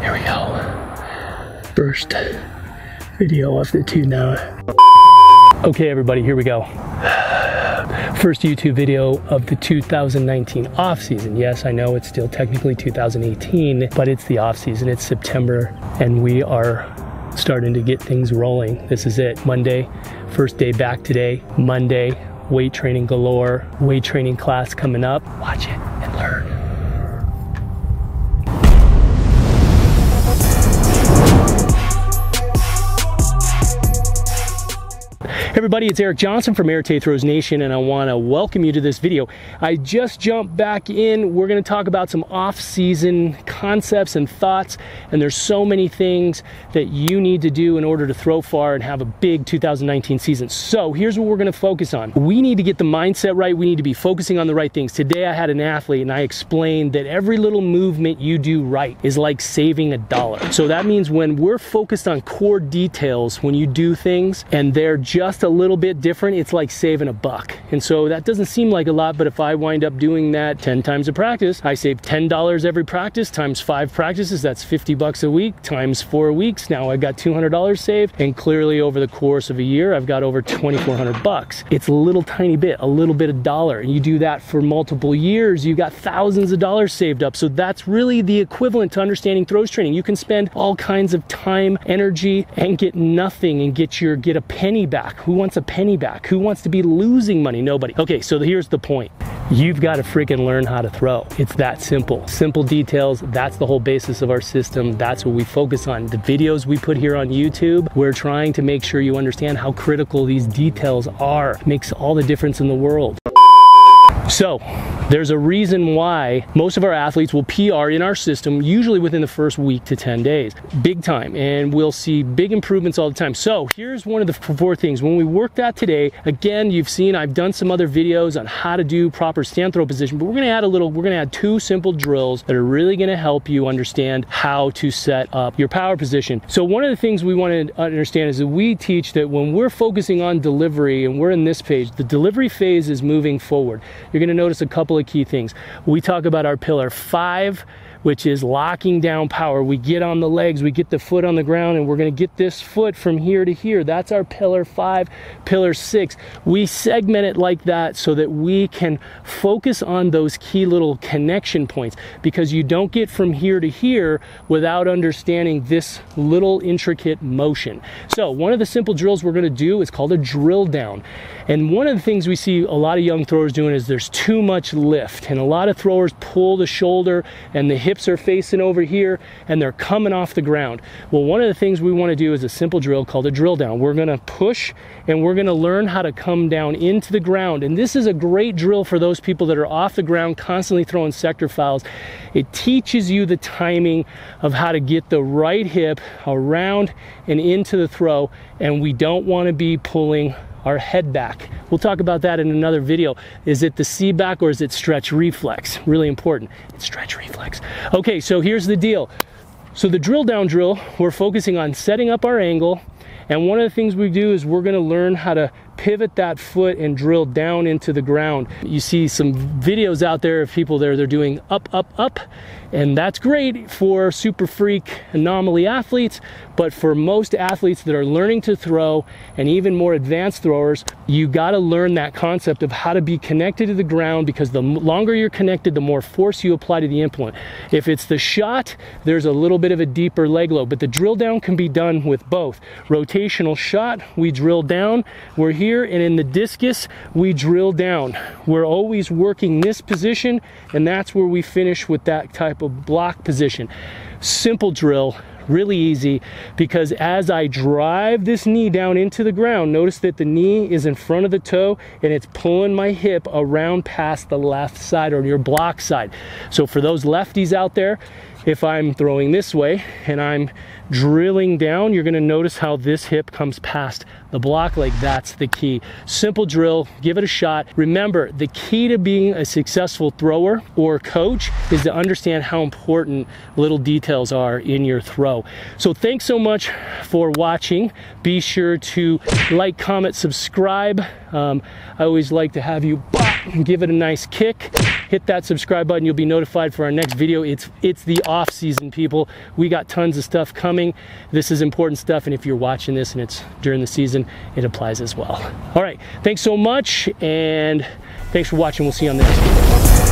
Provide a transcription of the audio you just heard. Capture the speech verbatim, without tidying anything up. Here we go. First video of the two now. Okay, everybody, here we go. First YouTube video of the two thousand nineteen off season. Yes, I know it's still technically two thousand eighteen, but it's the off season. It's September and we are starting to get things rolling. This is it. Monday, first day back today. Monday, weight training galore, weight training class coming up. Watch it and learn. Everybody, it's Eric Johnson from Arete Throws Nation, and I want to welcome you to this video. I just jumped back in. We're going to talk about some off-season concepts and thoughts, and there's so many things that you need to do in order to throw far and have a big two thousand nineteen season. So here's what we're going to focus on. We need to get the mindset right. We need to be focusing on the right things. Today I had an athlete, and I explained that every little movement you do right is like saving a dollar. So that means when we're focused on core details, when you do things and they're just a a little bit different, it's like saving a buck. And so that doesn't seem like a lot, but if I wind up doing that ten times a practice, I save ten dollars every practice times five practices, that's fifty bucks a week times four weeks. Now I've got two hundred dollars saved, and clearly over the course of a year, I've got over twenty-four hundred bucks. It's a little tiny bit, a little bit of dollar. And you do that for multiple years, you've got thousands of dollars saved up. So that's really the equivalent to understanding throws training. You can spend all kinds of time, energy, and get nothing and get your, get a penny back. Who wants a penny back? Who wants to be losing money? Nobody. Okay, so here's the point. You've got to freaking learn how to throw. It's that simple. Simple details, that's the whole basis of our system. That's what we focus on. The videos we put here on YouTube, we're trying to make sure you understand how critical these details are. It makes all the difference in the world. So, there's a reason why most of our athletes will P R in our system usually within the first week to ten days. Big time, and we'll see big improvements all the time. So here's one of the four things. When we work that today, again, you've seen I've done some other videos on how to do proper stand throw position, but we're gonna add a little, we're gonna add two simple drills that are really gonna help you understand how to set up your power position. So one of the things we wanna understand is that we teach that when we're focusing on delivery, and we're in this page, the delivery phase is moving forward. You're gonna notice a couple of key things. We talk about our pillar five, which is locking down power. We get on the legs, we get the foot on the ground, and we're gonna get this foot from here to here. That's our pillar five. Pillar six, we segment it like that so that we can focus on those key little connection points, because you don't get from here to here without understanding this little intricate motion. So one of the simple drills we're gonna do is called a drill down. And one of the things we see a lot of young throwers doing is there's too much lift, and a lot of throwers pull the shoulder and the hip hips are facing over here and they're coming off the ground. Well, one of the things we want to do is a simple drill called a drill down. We're going to push and we're going to learn how to come down into the ground. And this is a great drill for those people that are off the ground, constantly throwing sector fouls. It teaches you the timing of how to get the right hip around and into the throw. And we don't want to be pulling our head back. We'll talk about that in another video. Is it the C back or is it stretch reflex? Really important. It's stretch reflex. Okay, so here's the deal. So the drill down drill, we're focusing on setting up our angle. And one of the things we do is we're gonna learn how to pivot that foot and drill down into the ground. You see some videos out there of people there, they're doing up, up, up. And that's great for super freak anomaly athletes, but for most athletes that are learning to throw and even more advanced throwers, you gotta learn that concept of how to be connected to the ground, because the longer you're connected, the more force you apply to the implement. If it's the shot, there's a little bit of a deeper leg load, but the drill down can be done with both. Rotational shot, we drill down, we're here. And in the discus, we drill down. We're always working this position, and that's where we finish with that type of block position. Simple drill, really easy, because as I drive this knee down into the ground, notice that the knee is in front of the toe and it's pulling my hip around past the left side or your block side. So for those lefties out there, if I'm throwing this way and I'm drilling down, you're gonna notice how this hip comes past the block leg. That's the key. Simple drill, give it a shot. Remember, the key to being a successful thrower or coach is to understand how important little details are in your throw. So thanks so much for watching. Be sure to like, comment, subscribe. Um, I always like to have you back. give it a nice kick, hit that subscribe button. You'll be notified for our next video. It's, it's the off season, people. We got tons of stuff coming. This is important stuff, and if you're watching this and it's during the season, it applies as well. All right, thanks so much, and thanks for watching. We'll see you on the next video.